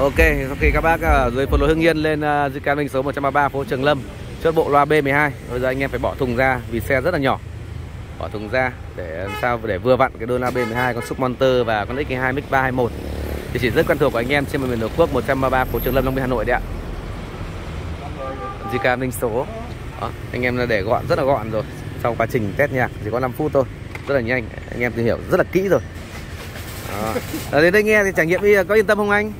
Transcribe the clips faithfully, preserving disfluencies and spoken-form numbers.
Ok, sau khi các bác ở dưới phần lối Hưng Yên lên dưới cao số một ba ba phố Trường Lâm, chốt bộ loa B mười hai. Bây giờ anh em phải bỏ thùng ra vì xe rất là nhỏ. Bỏ thùng ra để làm sao để vừa vặn cái đôi loa B mười hai, con Submonter và con X hai MiG ba hai một. Địa chỉ rất quen thuộc của anh em trên miền Tổ quốc, một ba ba phố Trường Lâm, Long Biên, Hà Nội đấy ạ. JKaudio số. Đó, anh em để gọn, rất là gọn rồi. Sau quá trình test nhạc chỉ có năm phút thôi, rất là nhanh. Anh em tìm hiểu rất là kỹ rồi. Đó. Đến đây nghe thì trải nghiệm đi, có yên tâm không anh?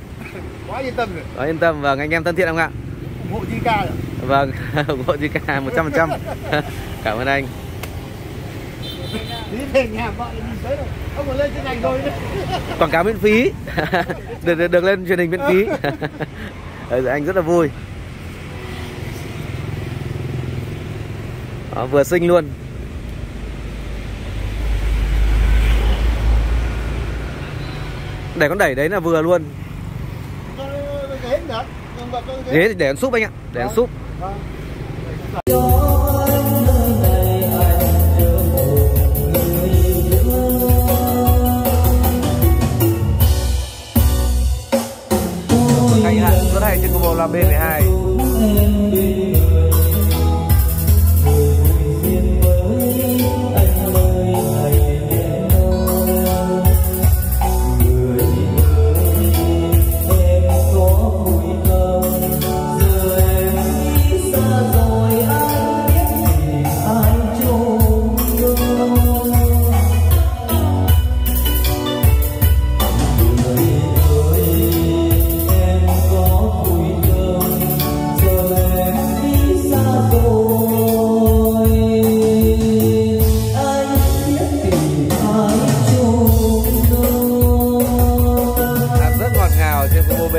Quá yên tâm rồi. Đó, yên tâm. Vâng, anh em thân thiện không ạ? ủng hộ gi ca rồi. Vâng, ủng hộ gi ca một trăm phần trăm. Cảm ơn anh. Quảng cáo miễn phí. được, được được lên truyền hình miễn phí. Đấy, anh rất là vui. Đó, vừa xinh luôn. Để con đẩy đấy là vừa luôn. Thế thì để ăn súp anh ạ, để ăn súp. Hay ạ, rất hay trên combo là B mười hai.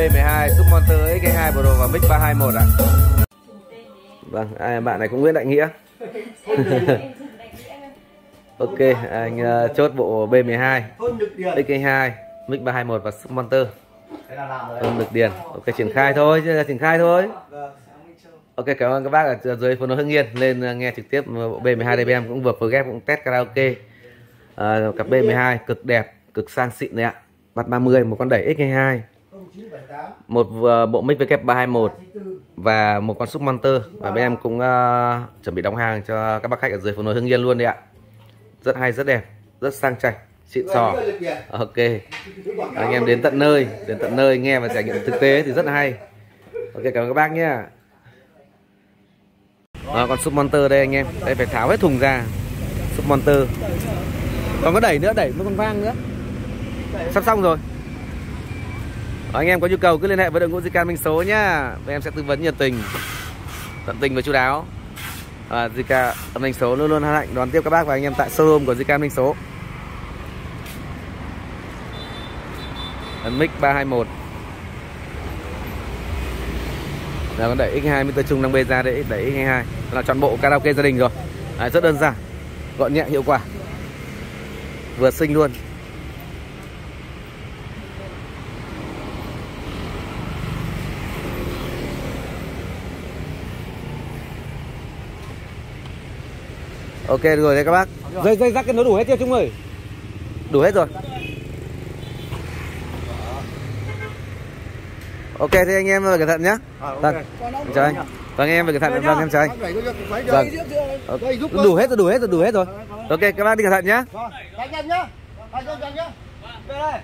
X hai MiG ba hai một ạ. Vâng, à, bạn này cũng Nguyễn Đại Nghĩa. Ok, anh uh, chốt bộ B mười hai, X hai, MiG ba hai một và Submonter. Không được điền. Ok, triển khai thôi, triển khai thôi. Ok, cảm ơn các bác ở dưới phố Hưng Yên lên nghe trực tiếp bộ B mười hai đây, em cũng vừa phối ghép cũng test karaoke. À, cặp B mười hai cực đẹp, cực sang xịn đấy ạ. Mặt ba mươi, một con đẩy X hai, một bộ mic V G P ba hai một và một con Submonter, và bên em cũng uh, chuẩn bị đóng hàng cho các bác khách ở dưới phố nối Hưng Yên luôn đấy ạ. Rất hay, rất đẹp, rất sang chảnh, xịn sò. Ok, anh em đến tận nơi, đến tận nơi nghe và trải nghiệm thực tế thì rất là hay. Ok, cảm ơn các bác nhé. À, con Submonter đây anh em, đây phải tháo hết thùng ra. Submonter còn có đẩy nữa, đẩy một con vang nữa, sắp xong rồi. Anh em có nhu cầu cứ liên hệ với đội ngũ gi ca Minh Số nhá. Bên em sẽ tư vấn nhiệt tình, tận tình và chu đáo. À, gi ca Âm Thanh Số luôn luôn hân hạnh đón tiếp các bác và anh em tại showroom của gi ca Minh Số. MiG ba hai một. Giờ con đẩy X hai Mr Trung đang bê ra để đẩy X hai. Đó là toàn bộ karaoke gia đình rồi. À, rất đơn giản, gọn nhẹ, hiệu quả. Vừa xinh luôn. Ok rồi đấy các bác. Dây dây rắc nó đủ hết chưa chúng ơi? Đủ hết rồi. Ok, thế anh em cẩn thận nhá. Vâng, chào anh. Vâng, em phải cẩn thận. Vâng, em chào anh. Vâng. Đủ hết rồi, đủ hết rồi, đủ hết rồi. Ok, các bác đi cẩn thận nhá. Anh em nhá. Anh em nhá. Về đây.